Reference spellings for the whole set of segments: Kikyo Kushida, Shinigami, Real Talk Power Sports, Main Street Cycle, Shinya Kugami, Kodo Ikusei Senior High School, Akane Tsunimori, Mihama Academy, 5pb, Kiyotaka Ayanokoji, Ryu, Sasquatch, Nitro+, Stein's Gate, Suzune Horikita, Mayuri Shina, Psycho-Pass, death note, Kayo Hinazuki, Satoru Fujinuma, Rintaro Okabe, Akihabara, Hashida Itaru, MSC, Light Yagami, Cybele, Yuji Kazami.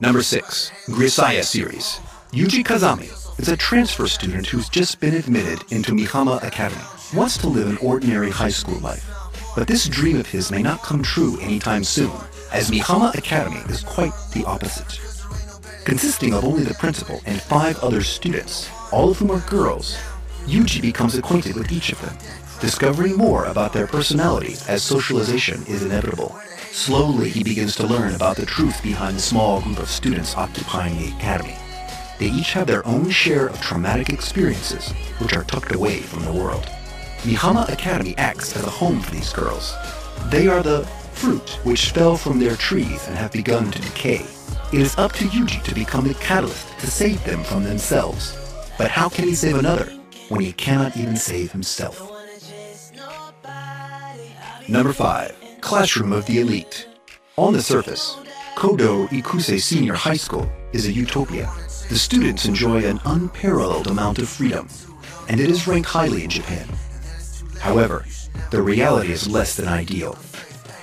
Number 6. Grisaia Series. Yuji Kazami is a transfer student who's just been admitted into Mihama Academy. Wants to live an ordinary high school life. But this dream of his may not come true anytime soon, as Mihama Academy is quite the opposite. Consisting of only the principal and 5 other students, all of whom are girls, Yuji becomes acquainted with each of them, discovering more about their personalities as socialization is inevitable. Slowly, he begins to learn about the truth behind the small group of students occupying the academy. They each have their own share of traumatic experiences, which are tucked away from the world. Mihama Academy acts as a home for these girls. They are the fruit which fell from their trees and have begun to decay. It is up to Yuji to become the catalyst to save them from themselves. But how can he save another when he cannot even save himself? Number 5. Classroom of the Elite. On the surface, Kodo Ikusei Senior High School is a utopia. The students enjoy an unparalleled amount of freedom, and it is ranked highly in Japan. However, the reality is less than ideal.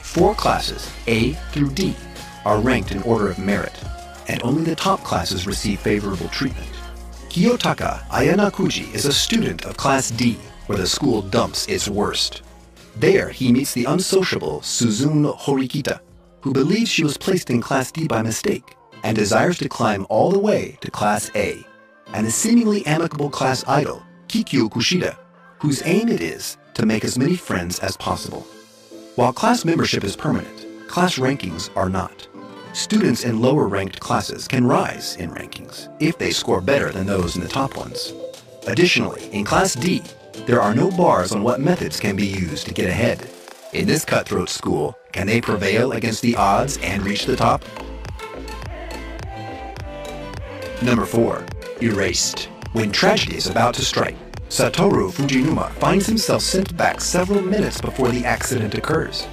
4 classes, A through D, are ranked in order of merit, and only the top classes receive favorable treatment. Kiyotaka Ayanokoji is a student of Class D, where the school dumps its worst. There, he meets the unsociable Suzune Horikita, who believes she was placed in Class D by mistake, and desires to climb all the way to Class A, and the seemingly amicable class idol, Kikyo Kushida, whose aim it is to make as many friends as possible. While class membership is permanent, class rankings are not. Students in lower-ranked classes can rise in rankings if they score better than those in the top ones. Additionally, in Class D, there are no bars on what methods can be used to get ahead. In this cutthroat school, can they prevail against the odds and reach the top? Number 4. Erased. When tragedy is about to strike, Satoru Fujinuma finds himself sent back several minutes before the accident occurs.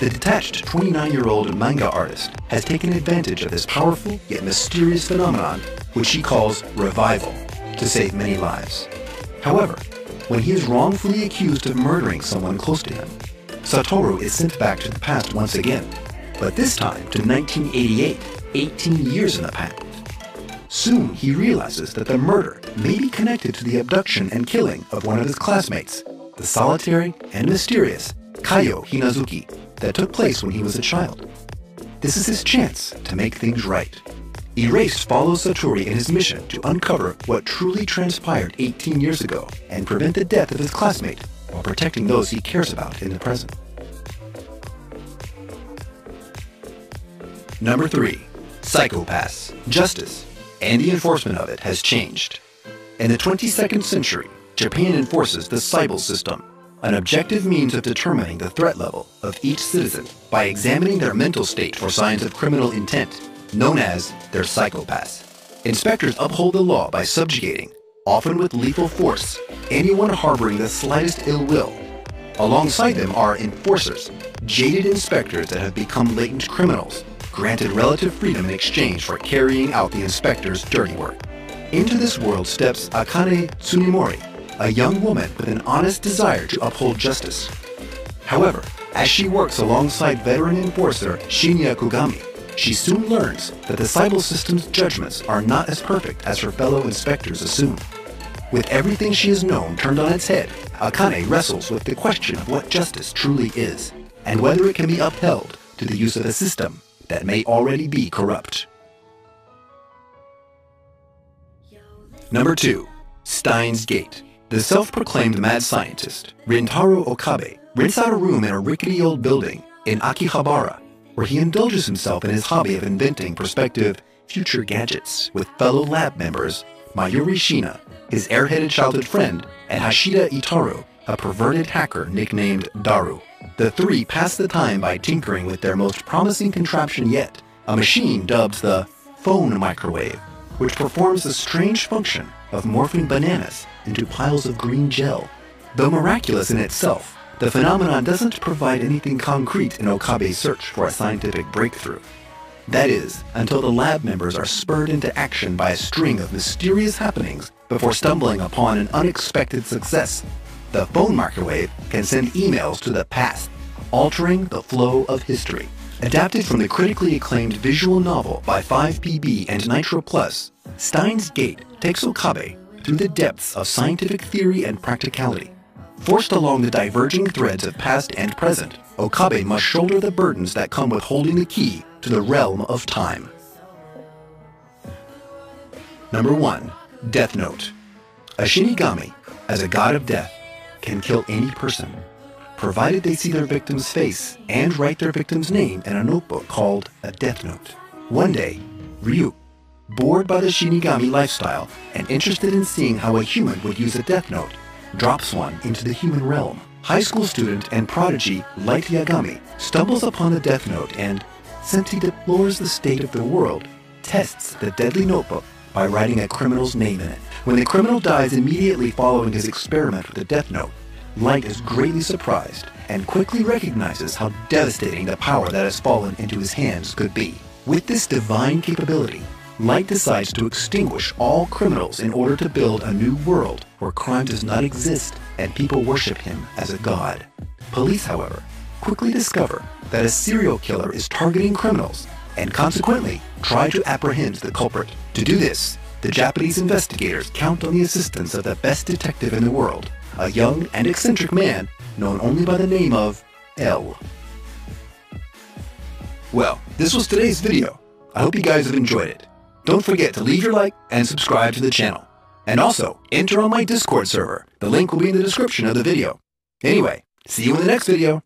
The detached 29-year-old manga artist has taken advantage of this powerful yet mysterious phenomenon, which he calls revival, to save many lives. However, when he is wrongfully accused of murdering someone close to him, Satoru is sent back to the past once again, but this time to 1988, 18 years in the past. Soon, he realizes that the murder may be connected to the abduction and killing of one of his classmates, the solitary and mysterious Kayo Hinazuki, that took place when he was a child. This is his chance to make things right. Erased follows Satoru in his mission to uncover what truly transpired 18 years ago and prevent the death of his classmate while protecting those he cares about in the present. Number 3. Psycho-Pass. Justice and the enforcement of it has changed. In the 22nd century, Japan enforces the Cybele system, an objective means of determining the threat level of each citizen by examining their mental state for signs of criminal intent, known as their Psycho-Pass. Inspectors uphold the law by subjugating, often with lethal force, anyone harboring the slightest ill will. Alongside them are enforcers, jaded inspectors that have become latent criminals, granted relative freedom in exchange for carrying out the inspector's dirty work. Into this world steps Akane Tsunimori, a young woman with an honest desire to uphold justice. However, as she works alongside veteran enforcer Shinya Kugami, she soon learns that the Cybele system's judgments are not as perfect as her fellow inspectors assume. With everything she has known turned on its head, Akane wrestles with the question of what justice truly is, and whether it can be upheld to the use of a system that may already be corrupt. Number 2. Stein's Gate. The self-proclaimed mad scientist, Rintaro Okabe, rents out a room in a rickety old building in Akihabara, where he indulges himself in his hobby of inventing prospective future gadgets with fellow lab members Mayuri Shina, his airheaded childhood friend, and Hashida Itaru, a perverted hacker nicknamed Daru. The three pass the time by tinkering with their most promising contraption yet, a machine dubbed the phone microwave, which performs the strange function of morphing bananas into piles of green gel. Though miraculous in itself, the phenomenon doesn't provide anything concrete in Okabe's search for a scientific breakthrough. That is, until the lab members are spurred into action by a string of mysterious happenings before stumbling upon an unexpected success. The phone microwave can send emails to the past, altering the flow of history. Adapted from the critically acclaimed visual novel by 5pb and Nitro+, Stein's Gate takes Okabe through the depths of scientific theory and practicality. Forced along the diverging threads of past and present, Okabe must shoulder the burdens that come with holding the key to the realm of time. Number 1. Death Note. A Shinigami, as a god of death, can kill any person, provided they see their victim's face and write their victim's name in a notebook called a death note. One day, Ryu, bored by the Shinigami lifestyle and interested in seeing how a human would use a death note, drops one into the human realm. High school student and prodigy Light Yagami stumbles upon the death note and, since he deplores the state of the world, tests the deadly notebook by writing a criminal's name in it. When the criminal dies immediately following his experiment with the death note, Light is greatly surprised and quickly recognizes how devastating the power that has fallen into his hands could be. With this divine capability, Light decides to extinguish all criminals in order to build a new world where crime does not exist and people worship him as a god. Police, however, quickly discover that a serial killer is targeting criminals and consequently try to apprehend the culprit. To do this, the Japanese investigators count on the assistance of the best detective in the world, a young and eccentric man known only by the name of L. Well, this was today's video. I hope you guys have enjoyed it. Don't forget to leave your like and subscribe to the channel. And also, enter on my Discord server. The link will be in the description of the video. Anyway, see you in the next video.